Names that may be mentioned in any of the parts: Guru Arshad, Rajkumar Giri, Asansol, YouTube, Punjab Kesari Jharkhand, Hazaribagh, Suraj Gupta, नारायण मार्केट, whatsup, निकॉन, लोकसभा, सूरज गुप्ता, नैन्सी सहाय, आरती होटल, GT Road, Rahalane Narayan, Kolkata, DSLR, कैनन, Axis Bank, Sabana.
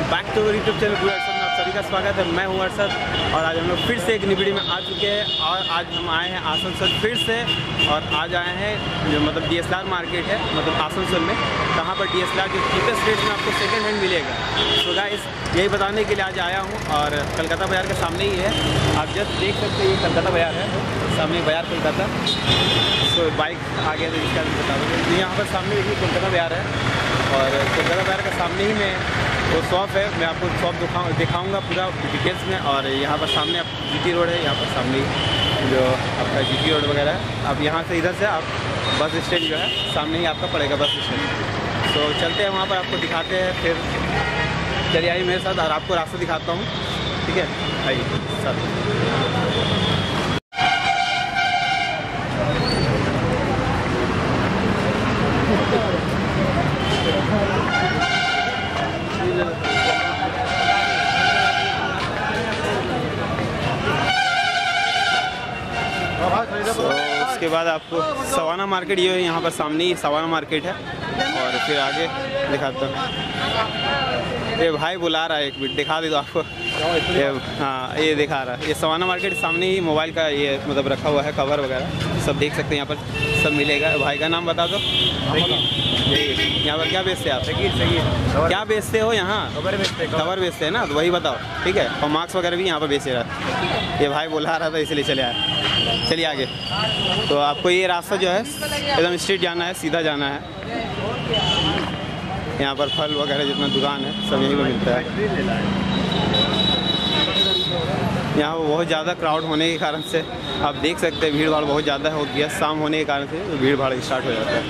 Welcome back to YouTube channel Guru Arshad में आप सभी का स्वागत है। मैं हूं अर्शद और आज हम लोग फिर से एक नई वीडियो में आ चुके हैं। और आज हम आए हैं आसनसोल फिर से, और आज आए हैं जो मतलब DSLR मार्केट है, मतलब आसनसोल में, कहाँ पर DSLR जो चीपेस्ट रेट में आपको सेकेंड हैंड मिलेगा। तो गाइस यही बताने के लिए आज आया हूँ, और कलकत्ता बाज़ार के सामने ही है, आप जस्ट देख सकते हैं। ये कलकत्ता बाज़ार है, सामने बाज़ार कलकत्ता। तो बाइक आ गया तो इसका बता दें, यहाँ पर सामने देखिए कलकत्ता बाज़ार है, और कोलकाता बाज़ार के सामने ही में वो शॉप है। मैं आपको शॉप दिखाऊंगा पूरा डिटेल्स में। और यहाँ पर सामने आप GT रोड है, यहाँ पर सामने जो आपका GT रोड वगैरह है। आप यहाँ से इधर से आप बस स्टैंड जो है सामने ही आपका पड़ेगा बस स्टैंड। तो चलते हैं वहाँ पर, आपको दिखाते हैं। फिर चलिए आइए मेरे साथ और आपको रास्ता दिखाता हूँ, ठीक है? आइए साथ। उसके बाद आपको सवाना मार्केट, ये यहाँ पर सामने ही सवाना मार्केट है। और फिर आगे दिखाता हूँ, ये भाई बुला रहा है, एक मिनट दिखा दे दो आपको। हाँ ये दिखा रहा है, ये सवाना मार्केट सामने ही मोबाइल का ये मतलब रखा हुआ है कवर वगैरह, सब देख सकते हैं। यहाँ पर सब मिलेगा। भाई का नाम बता दो। यहाँ पर क्या बेचते हैं आप? सही क्या बेचते हो यहाँ? कवर बेचते हैं ना, तो वही बताओ, ठीक है? और मार्क्स वगैरह भी यहाँ पर बेच रहा, ये भाई बुला रहा था इसलिए चले आए। चलिए आगे। तो आपको ये रास्ता जो है एकदम स्ट्रेट जाना है, सीधा जाना है। यहाँ पर फल वगैरह जितना दुकान है सब यहीं पर मिलता है। यहाँ पर बहुत ज़्यादा क्राउड होने के कारण से आप देख सकते हैं, भीड़ भाड़ बहुत ज़्यादा हो गया। शाम होने के कारण से भीड़ भाड़ स्टार्ट हो जाता है।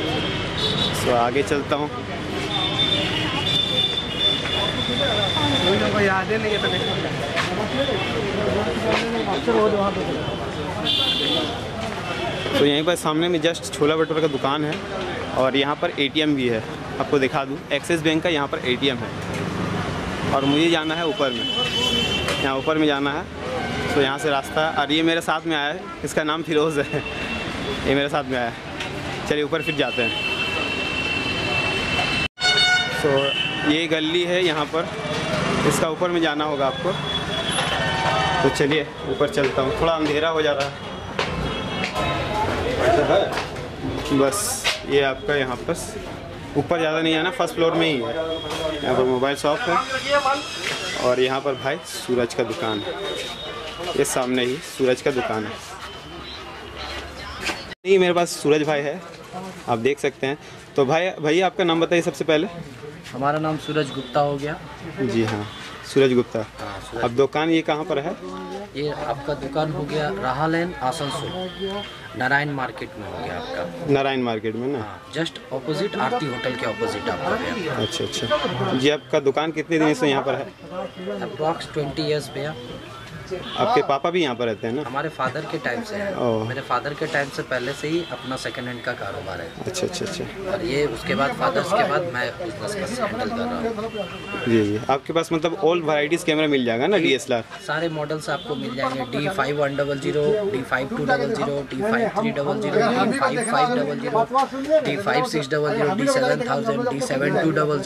सो आगे चलता हूँ। तो यहीं पर सामने में जस्ट छोला भटूरे का दुकान है, और यहाँ पर ATM भी है। आपको दिखा दूँ, एक्सिस बैंक का यहाँ पर ATM है। और मुझे जाना है ऊपर में, यहाँ ऊपर में जाना है। तो यहाँ से रास्ता, और ये मेरे साथ में आया है, इसका नाम फिरोज़ है, ये मेरे साथ में आया है। चलिए ऊपर फिर जाते हैं। तो ये गली है यहाँ पर, इसका ऊपर में जाना होगा आपको। तो चलिए ऊपर चलता हूँ। थोड़ा अंधेरा हो जा रहा है, बस ये आपका यहाँ पर ऊपर ज़्यादा नहीं आना, फर्स्ट फ्लोर में ही है। यहाँ पर मोबाइल शॉप है, और यहाँ पर भाई सूरज का दुकान है, ये सामने ही सूरज का दुकान है। नहीं मेरे पास सूरज भाई है, आप देख सकते हैं। तो भाई भैया आपका नाम बताइए सबसे पहले। हमारा नाम सूरज गुप्ता हो गया। जी हाँ, सूरज गुप्ता। अब दुकान ये कहाँ पर है? ये आपका दुकान हो गया राहालेन आसनसोल, नारायण मार्केट में हो गया आपका। नारायण मार्केट में ना, जस्ट ऑपोजिट आरती होटल के ऑपोजिट आपका। अच्छा अच्छा जी। आपका दुकान कितने दिन से यहाँ पर है? अप्रॉक्स 20 ईयर्स भैया। आपके पापा भी यहाँ पर रहते हैं ना? हमारे फादर के टाइम से है, मेरे फादर के टाइम से पहले से ही अपना सेकंड हैंड का कारोबार है। अच्छा अच्छा अच्छा। और ये उसके बाद फादर्स के बाद मैं बिजनेस का हैंडल कर रहा हूँ। जी जी। आपके पास मतलब ऑल वैरायटीज कैमरा मिल जाएगा ना? DSLR सारे मॉडल्स आपको मिल जाएंगे। D5100, D5200, D5300, D5500, D5600, D7000, D7200,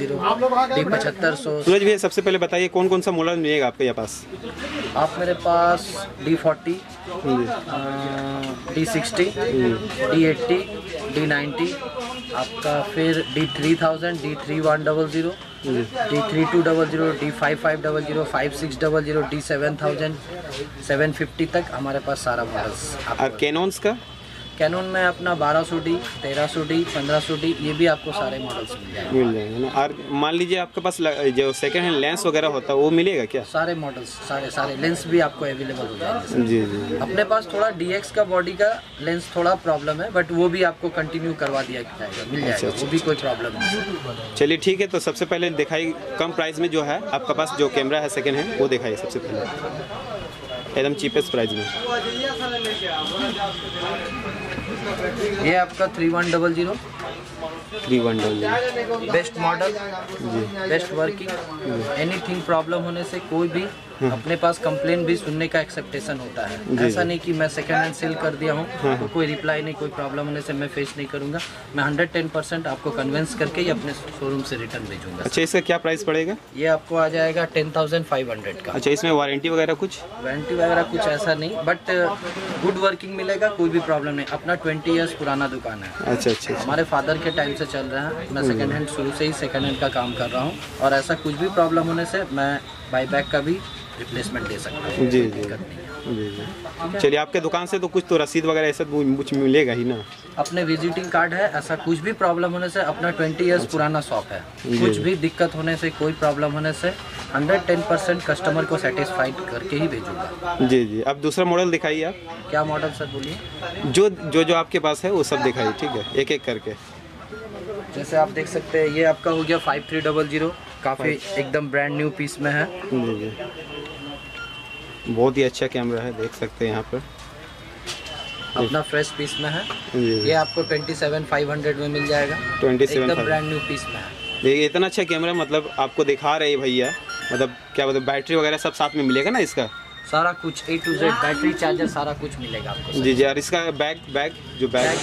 D7500। सूरज भैया सबसे पहले बताइए कौन कौन सा मॉडल मिलेगा आपके यहाँ पास? आप मेरे पास D40, D60, D80, D90 आपका, फिर D3000, D3100, D3200, D5500, 5600, D7000, 750 तक हमारे पास सारा मॉडल्स। और कैनोन्स का? कैनन में अपना 1200D, 1300D, 1500D, ये भी आपको सारे मॉडल्स मिल जाएंगे ना। और मान लीजिए आपके पास जो सेकंड हैंड लेंस वगैरह होता है वो मिलेगा क्या? सारे मॉडल्स, सारे लेंस भी आपको अवेलेबल हो जाएंगे। जी जी। अपने पास थोड़ा DX का बॉडी का लेंस थोड़ा प्रॉब्लम है, बट वो भी आपको कंटिन्यू करवा दिया जाएगा, मिल जाएगा। वो भी कोई प्रॉब्लम नहीं। चलिए ठीक है। तो सबसे पहले दिखाई कम प्राइस में जो है आपके पास जो कैमरा है सेकेंड हैंड, वो दिखाइए सबसे पहले एकदम चीपेस्ट प्राइस में। ये आपका 3100, 3100 best model, best working. Anything problem होने से कोई भी अपने पास कंप्लेन भी सुनने का एक्सेप्टेशन होता है। ऐसा नहीं कि मैं सेकेंड हैंड सेल कर दिया हूँ तो कोई रिप्लाई नहीं, कोई प्रॉब्लम होने से मैं फेस नहीं करूँगा। मैं 110% आपको कन्विंस करके ही अपने शोरूम से रिटर्न भेजूंगा। अच्छा, इसका क्या प्राइस पड़ेगा? ये आपको आ जाएगा 10,500 का। अच्छा, इसमें वारंटी वगैरह कुछ? वारंटी वगैरह कुछ ऐसा नहीं, बट गुड वर्किंग मिलेगा, कोई भी प्रॉब्लम नहीं। अपना 20 इयर्स पुराना दुकान है। अच्छा अच्छा, हमारे फादर के टाइम से चल रहा है। मैं सेकंड हैंड शुरू से ही सेकंड हैंड का काम कर रहा हूँ और ऐसा कुछ भी प्रॉब्लम होने से मैं बाईबैक का भी रिप्लेसमेंट दे सकता हूँ। जी जी जी जी। चलिए, आपके दुकान से तो कुछ तो रसीद वगैरह ऐसा कुछ मिलेगा ही ना? अपने विजिटिंग कार्ड है। ऐसा कुछ भी प्रॉब्लम होने से, अपना 20 इयर्स पुराना शॉप है, कुछ भी दिक्कत होने से, कोई प्रॉब्लम होने से 110% कस्टमर को सेटिस्फाइड करके ही भेजूंगा। जी जी। अब दूसरा मॉडल दिखाइए आप। क्या मॉडल सर बोलिए? जो जो जो आपके पास है वो सब दिखाइए, ठीक है, एक एक करके। जैसे आप देख सकते हैं, ये आपका हो गया 5300, काफ़ी एकदम ब्रांड न्यू पीस में है। जी जी, बहुत ही अच्छा कैमरा है, देख सकते हैं यहाँ पर, अपना फ्रेश पीस में है। ये आपको 27,500 में मिल जाएगा, 27,000 एकदम ब्रांड न्यू पीस में है। ये इतना अच्छा कैमरा मतलब आपको दिखा रहे भैया, मतलब क्या मतलब बैटरी वगैरह सब साथ में मिलेगा ना? इसका सारा कुछ A to Z, battery charger सारा कुछ मिलेगा आपको। जी जी। और इसका बैग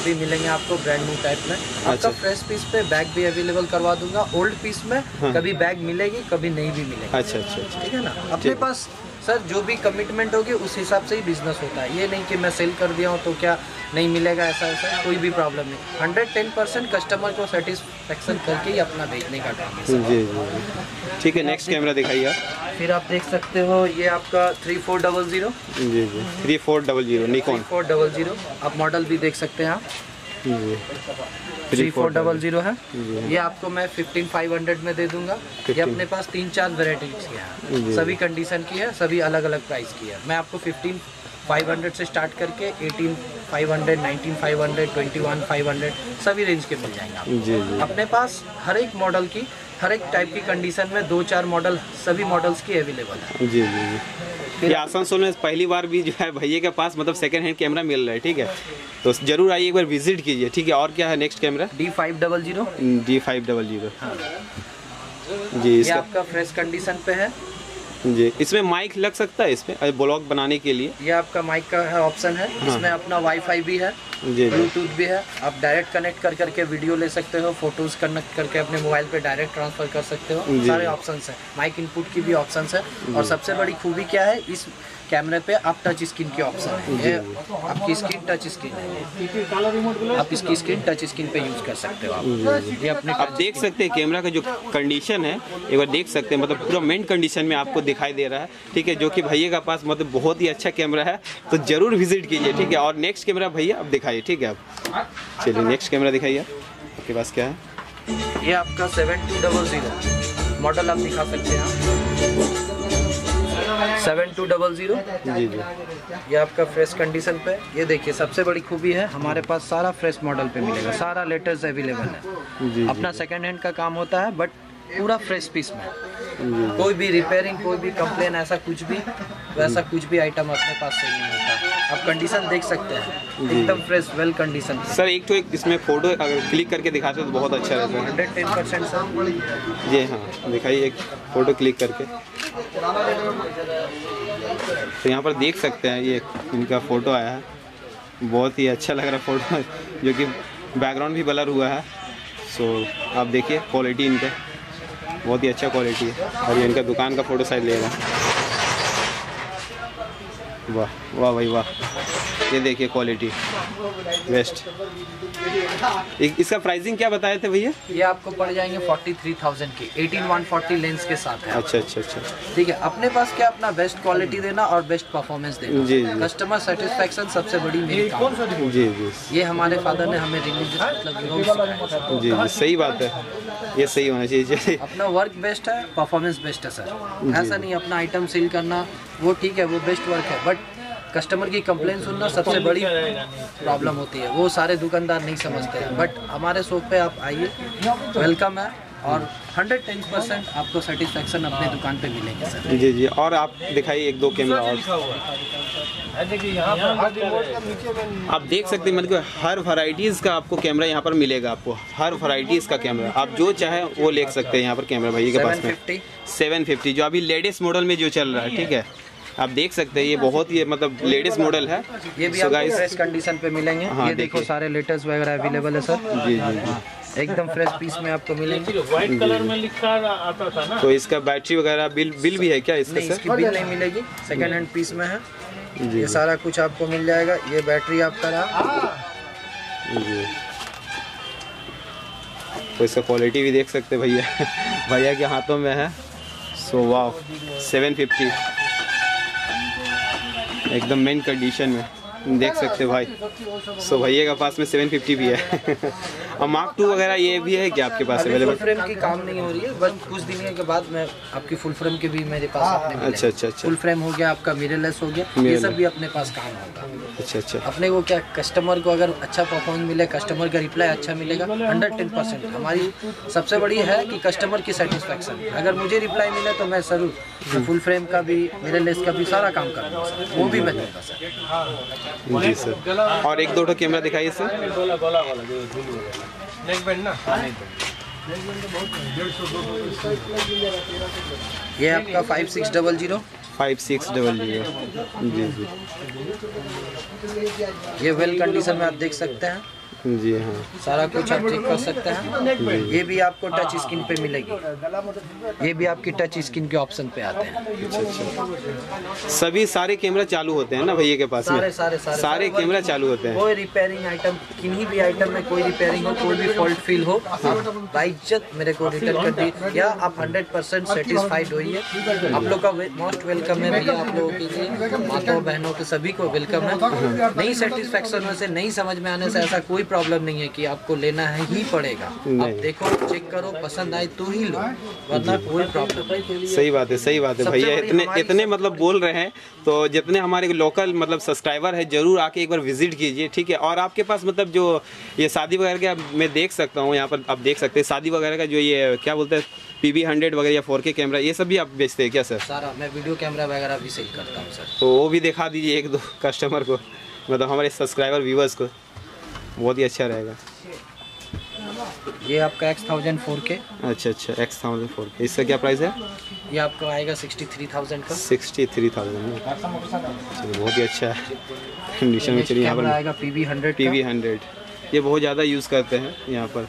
भी मिलेंगे आपको ब्रांड न्यू टाइप में। अच्छा। आपका फ्रेश पीस पे बैग भी अवेलेबल करवा दूंगा। ओल्ड पीस में कभी बैग मिलेगी, कभी नहीं भी मिलेगी। अच्छा अच्छा, ठीक है ना। अपने पास सर जो भी कमिटमेंट होगी उस हिसाब से ही बिजनेस होता है। ये नहीं कि मैं सेल कर दिया हूँ तो क्या नहीं मिलेगा, ऐसा ऐसा कोई भी प्रॉब्लम नहीं। 110% कस्टमर को सेटिस्फेक्शन करके ही अपना भेजने का टाइम है। ठीक है, नेक्स्ट कैमरा दिखाइए आप। फिर आप देख सकते हो, ये आपका 3400। जी जी, 3400 निकॉन 3400। आप मॉडल भी देख सकते हैं आप। 3400 है। ये आपको मैं 15,500 में दे दूंगा। ये अपने पास 3-4 वेराइटीज की है, सभी कंडीशन की है, सभी अलग अलग प्राइस की है। मैं आपको 15,500 से स्टार्ट करके 18,500, 19,500, 21,500 सभी रेंज के मिल जाएंगे आपको। अपने पास हर एक मॉडल की, हर एक टाइप की कंडीशन में 2-4 मॉडल सभी मॉडल्स की अवेलेबल है। जी जी जी। ये आसनसोल में पहली बार भी जो है भैया के पास मतलब सेकंड हैंड कैमरा मिल रहा है, ठीक है, तो जरूर आइए, एक बार विजिट कीजिए, ठीक है। और क्या है नेक्स्ट कैमरा? D500। हाँ। जी, ये आपका फ्रेश कंडीशन पे है। जी, इसमें माइक लग सकता है इसमें ब्लॉग बनाने के लिए? ये आपका माइक का ऑप्शन है। हाँ। इसमें अपना वाईफाई भी है, ब्लूटूथ भी है। आप डायरेक्ट कनेक्ट कर करके वीडियो ले सकते हो, फोटोज कनेक्ट करके अपने मोबाइल पे डायरेक्ट ट्रांसफर कर सकते हो। सारे ऑप्शंस हैं, माइक इनपुट की भी ऑप्शंस है। और सबसे बड़ी खूबी क्या है इस कैमरे पे? आप टच स्क्रीन की ऑप्शन है। ये आपकी स्क्रीन टच स्क्रीन है, आप इसकी स्क्रीन टच स्क्रीन पे यूज कर सकते हो। आप ये अपने आप देख सकते हैं कैमरा का जो कंडीशन है, एक बार देख सकते हैं, मतलब पूरा मेंट कंडीशन में आपको दिखाई दे रहा है, ठीक है, जो कि भैया का पास मतलब बहुत ही अच्छा कैमरा है, तो जरूर विजिट कीजिए, ठीक है। और नेक्स्ट कैमरा भैया आप दिखाइए, ठीक है। आप चलिए नेक्स्ट कैमरा दिखाइए आपके पास क्या है? ये आपका 7200 मॉडल आप दिखा सकते हैं, 7200। जी जी। ये आपका फ्रेश कंडीशन पे। ये देखिए, सबसे बड़ी खूबी है हमारे पास सारा फ्रेश मॉडल पे मिलेगा, सारा लेटेस्ट अवेलेबल है। जी, अपना सेकंड हैंड का काम होता है, बट पूरा फ्रेश पीस में, कोई भी रिपेयरिंग, कोई भी कंप्लेन, ऐसा कुछ भी वैसा कुछ भी आइटम अपने पास से नहीं होता। आप कंडीशन देख सकते हैं, एकदम फ्रेश वेल कंडीशन। सर एक तो एक इसमें फोटो अगर क्लिक करके दिखाते तो बहुत अच्छा रहता है। 110% सर। जी हाँ, दिखाइए एक फ़ोटो क्लिक करके। तो यहाँ पर देख सकते हैं, ये इनका फ़ोटो आया है, बहुत ही अच्छा लग रहा फ़ोटो, जो कि बैकग्राउंड भी ब्लर हुआ है। सो आप देखिए क्वालिटी इनका बहुत ही अच्छा क्वालिटी है। और ये इनका दुकान का फ़ोटो साइड ले रहा है। वाह वाह भाई वाह, ये देखिए क्वालिटी बेस्ट। इसका प्राइसिंग क्या बताए थे भैया? ये आपको पड़ जाएंगे 43,000 की, 18-140 लेंस के साथ है। अच्छा अच्छा अच्छा, ठीक है। अपने पास क्या, अपना बेस्ट क्वालिटी देना और बेस्ट परफॉर्मेंस देना। जी जी। कस्टमर सेटिस्फेक्शन सबसे बड़ी मेरी काम है। जी जी। ये हमारे फादर ने हमें रिलीज। जी जी, सही बात है, ये सही होना चाहिए। अपना वर्क बेस्ट है, परफॉर्मेंस बेस्ट है सर। ऐसा नहीं अपना आइटम सेल करना, वो ठीक है, वो बेस्ट वर्क है, बट कस्टमर की कंप्लेन सुनना सबसे बड़ी प्रॉब्लम होती है, वो सारे दुकानदार नहीं समझते हैं। बट हमारे शॉप पे आप आइए, वेलकम है, और 110% आपको सेटिस्फेक्शन अपने दुकान पे मिलेगा सर। जी जी। और आप दिखाइए एक दो कैमरा और आप देख सकते हैं, मतलब हर वैरायटीज़ का आपको कैमरा यहाँ पर मिलेगा। आपको हर वैरायटीज़ का कैमरा आप जो चाहे वो ले सकते हैं यहाँ पर। कैमरा भैया के पास में 750 जो अभी लेटेस्ट मॉडल में जो चल रहा है, ठीक है, आप देख सकते हैं। ये बहुत ही मतलब लेटेस्ट मॉडल है, ये भी आपको फ्रेश कंडीशन पे मिलेंगे। हाँ, ये देखो सारे लेटेस्ट वगैरह अवेलेबल है सर। जी जी, एकदम फ्रेश पीस में आपको मिलेंगे। व्हाइट कलर में लिखा आता था ना, तो इसका बैटरी वगैरह बिल भी है क्या इसका? नहीं, इसकी बिल नहीं मिलेगी, सेकेंड हैंड पीस में है। ये सारा कुछ आपको मिल जाएगा। ये बैटरी आपका रहा, तो इसका क्वालिटी भी देख सकते भैया भैया के हाथों में है। सो वाओ, 750 एकदम मेन कंडीशन में देख सकते भाई। सो भैया के पास में 750 भी है और मार्क 2 वगैरह ये भी है क्या आपके पास अवेलेबल? फुल फ्रेम की काम नहीं हो रही है, बस कुछ दिन के बाद मैं आपकी फुल फ्रेम के भी मेरे पास। अच्छा अच्छा अच्छा। फुल फ्रेम हो गया आपका, मिररलेस हो गया, ये सब भी अपने पास काम होगा। अच्छा अच्छा। अपने को क्या, कस्टमर को अगर अच्छा परफॉर्मेंस मिले, कस्टमर का रिप्लाई अच्छा मिलेगा 110%। हमारी सबसे बड़ी है कि कस्टमर की सेटिस्फेक्शन। अगर मुझे रिप्लाई मिले तो मैं जरूर फुल फ्रेम का भी, मिररलेस का भी सारा काम करूँगा सर, वो भी मैं दूँगा सर। जी सर। और एक दो कैमरा दिखाइए सर। ये आपका 5600 5600। जी जी, ये वेल कंडीशन में आप देख सकते हैं। जी हाँ, सारा कुछ आप चेक कर सकते हैं। ये भी आपको टच स्क्रीन पे मिलेगी, ये भी आपकी टच स्क्रीन के ऑप्शन पे आते हैं। अच्छा। सभी सारे कैमरा चालू होते हैं ना भैया के पास? सारे, में सारे सारे सारे कैमरा चालू होते हैं। कोई रिपेयरिंग आइटम, किन्हीं भी आइटम में कोई रिपेयरिंग हो, कोई भी फॉल्ट फील हो, बाइज्जत मेरे को रिटर्न कर दी, या आप 100% सेटिस्फाइड होइए। आप लोग का मोस्ट वेलकम है भैया, आप लोगों के लिए, माताओं बहनों के सभी को वेलकम है। नई सेटिस्फेक्शन में से, नहीं समझ में आने से ऐसा कोई प्रॉब्लम नहीं है कि आपको लेना है ही पड़ेगा। आप देखो, चेक करो, पसंद आए तो ही लो, वरना कोई प्रॉब्लम नहीं। सही बात है, सही बात है भैया। इतने मतलब बोल रहे हैं, तो जितने हमारे लोकल मतलब सब्सक्राइबर है, जरूर आके एक बार विजिट कीजिए, ठीक है। और आपके पास मतलब जो ये शादी वगैरह का मैं देख सकता हूँ यहाँ पर, आप देख सकते हैं शादी वगैरह का जो ये क्या बोलते हैं PB100 वगैरह या 4K कैमरा, ये सब भी आप बेचते हैं क्या सर? सारा मैं वीडियो कैमरा वगैरह भी सेल करता हूँ सर। तो वो भी दिखा दीजिए एक दो कस्टमर को, मतलब हमारे सब्सक्राइबर व्यूवर्स को, बहुत ही अच्छा रहेगा। ये आपका X1000 4K। अच्छा अच्छा, X1000 4K। इसका क्या प्राइस है? ये आपको आएगा 63,000 का। 63,000। बहुत ही अच्छा है कंडीशन में। चलिए यहाँ पर आएगा PB100। ये बहुत ज़्यादा यूज़ करते हैं यहाँ पर,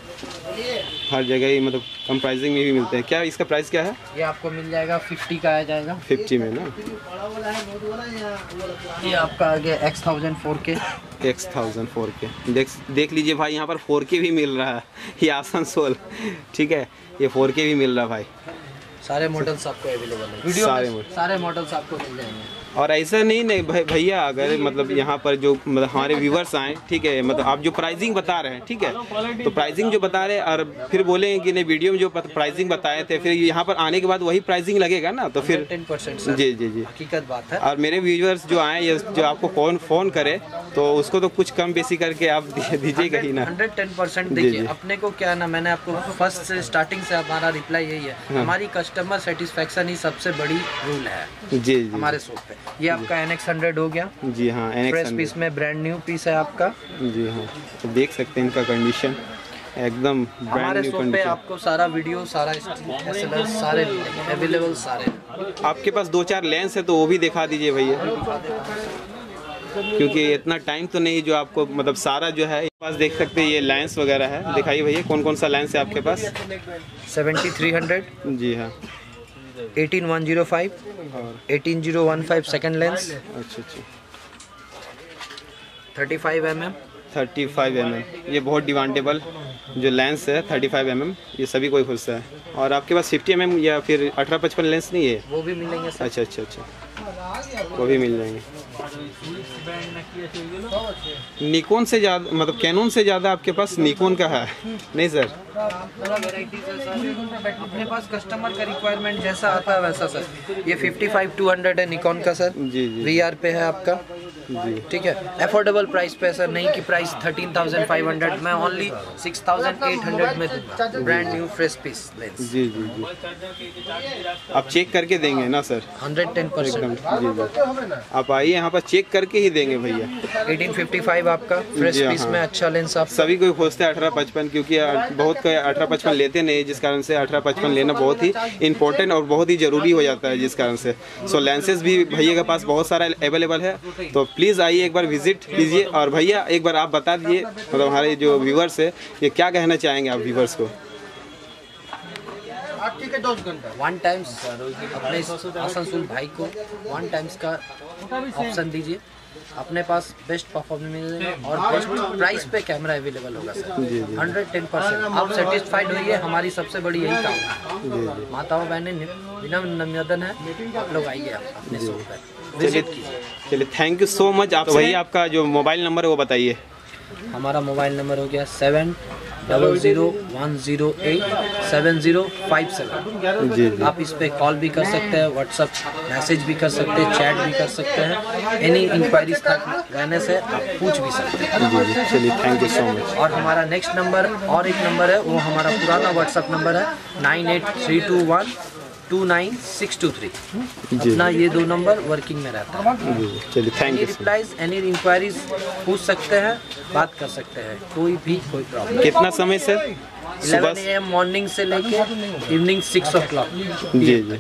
हर जगह ही मतलब कम प्राइसिंग में भी मिलते हैं। क्या इसका प्राइस क्या है? ये आपको मिल जाएगा 50 का आ जाएगा, 50 में ना। ये आपका आ गया X1000 4K। X1000 4K देख लीजिए भाई, यहाँ पर 4K भी मिल रहा है। ये आसनसोल, ठीक है, ये 4K भी मिल रहा है भाई। सारे मॉडल्स आपको अवेलेबल है, सारे मॉडल्स आपको मिल जाएंगे। और ऐसा नहीं भैया, अगर मतलब यहाँ पर जो मतलब हमारे व्यूवर्स आएँ, ठीक है, मतलब आप जो प्राइसिंग बता रहे हैं, ठीक है, तो प्राइसिंग जो बता रहे हैं और फिर बोलेंगे कि नहीं वीडियो में जो प्राइसिंग बताए थे, फिर यहाँ पर आने के बाद वही प्राइसिंग लगेगा ना, तो फिर 10%। जी जी जी, हकीकत बात है। और मेरे व्यूवर्स जो आएँ या जो आपको फ़ोन करे, तो उसको तो कुछ कम बेसी करके आप दीजिएगा ही ना, 110%। देखिए अपने को क्या ना, मैंने आपको फर्स्ट से स्टार्टिंग से हमारा रिप्लाई यही है, हमारी कस्टमर सेटिस्फेक्शन ही सबसे बड़ी रूल है जी हमारे शॉप पे। ये आपका NX100 हो गया। जी हाँ, NX100 पीस में ब्रांड न्यू पीस है आपका। जी हाँ, तो देख सकते हैं इनका कंडीशन एकदम ब्रांड न्यू कंडीशन। आपको सारा वीडियो, सारा DSLR सारे अवेलेबल, सारे। आपके पास 2-4 लेंस है, तो वो भी दिखा दीजिए भैया, क्योंकि इतना टाइम तो नहीं जो आपको मतलब सारा जो है पास देख सकते हैं। ये लेंस वगैरह है, दिखाइए भैया कौन कौन सा लेंस है आपके पास? 70-300। जी हाँ, 18105, 18015 सेकेंड लेंस। अच्छा अच्छा, 35mm। 35mm ये बहुत डिमांडेबल जो लेंस है, 35mm ये सभी कोई खुश है। और आपके पास 50mm या फिर 18-55 लेंस नहीं है? वो भी मिलेंगे सर। अच्छा अच्छा अच्छा, वो भी मिल जाएंगे। निकॉन से ज़्यादा मतलब कैनन से ज़्यादा आपके पास निकॉन का है? नहीं सर, अपने पास कस्टमर का रिक्वायरमेंट जैसा आता है वैसा सर। ये 55-200 है निकॉन का सर। जी जी, VR पे है आपका। ठीक है, अफोर्डेबल प्राइस पे, ऐसा नहीं कि प्राइस 13,500 में, ओनली 6,800 में brand new fresh piece lens. जी जी जी, आप चेक करके देंगे ना सर? 110%। आप आइए यहाँ पर चेक करके ही देंगे भैया। 1855 आपका फ्रेश पीस में अच्छा लेंस। आप सभी कोई खोजते हैं 1855, क्योंकि बहुत 1855 लेते नहीं, जिस कारण से 1855 लेना बहुत ही इम्पोर्टेंट और बहुत ही ज़रूरी हो जाता है, जिस कारण से सो लेंसेज भी भैया के पास बहुत सारा अवेलेबल है। तो प्लीज़ आइए, एक बार विजिट कीजिए। और भैया एक बार आप बता दीजिए, मतलब हमारे जो व्यूवर्स है, ये क्या कहना चाहेंगे आप व्यूवर्स को? आप ठीक है, 2 घंटा वन टाइम्स अपने आसनसोल भाई को वन टाइम्स का ऑप्शन दीजिए, अपने पास बेस्ट परफॉर्मेंस मिलेगा और बेस्ट प्राइस पे कैमरा अवेलेबल होगा सर। 110% आप सेटिस्फाइड होइए, हमारी सबसे बड़ी यही काम है। माताओं बहने बिना निवेदन है, आप लोग आइए अपने शॉप पर विजिट कीजिए। चलिए, थैंक यू सो मच। आप वही आपका जो मोबाइल नंबर है वो बताइए। हमारा मोबाइल नंबर हो गया 700108705। आप इस पे कॉल भी कर सकते हैं, व्हाट्सएप मैसेज भी कर सकते हैं, चैट भी कर सकते हैं। एनी इंक्वायरीज रहने से आप पूछ भी सकते हैं। चलिए, थैंक यू सो मच। और हमारा नेक्स्ट नंबर और एक नंबर है, वो हमारा पुराना व्हाट्सएप नंबर है 9832129623। अपना ये 2 नंबर वर्किंग में रहता है। चलिए, thank you. Replies any inquiries पूछ सकते हैं, बात कर सकते हैं, कोई भी कोई प्रॉब्लम। कितना समय सर? 11 AM मॉर्निंग से लेके इवनिंग 6 o'clock। जी जी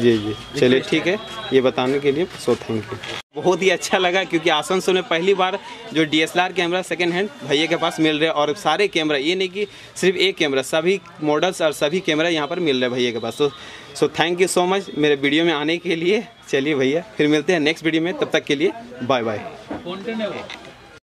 जी जी, चलिए ठीक है, ये बताने के लिए सो थैंक यू। बहुत ही अच्छा लगा, क्योंकि आसनसोल में पहली बार जो DSLR कैमरा सेकेंड हैंड भैया के पास मिल रहे हैं। और सारे कैमरा, ये नहीं कि सिर्फ एक कैमरा, सभी मॉडल्स और सभी कैमरा यहाँ पर मिल रहे हैं भैया के पास। So thank you so much मेरे वीडियो में आने के लिए। चलिए भैया, फिर मिलते हैं नेक्स्ट वीडियो में, तब तक के लिए बाय बाय।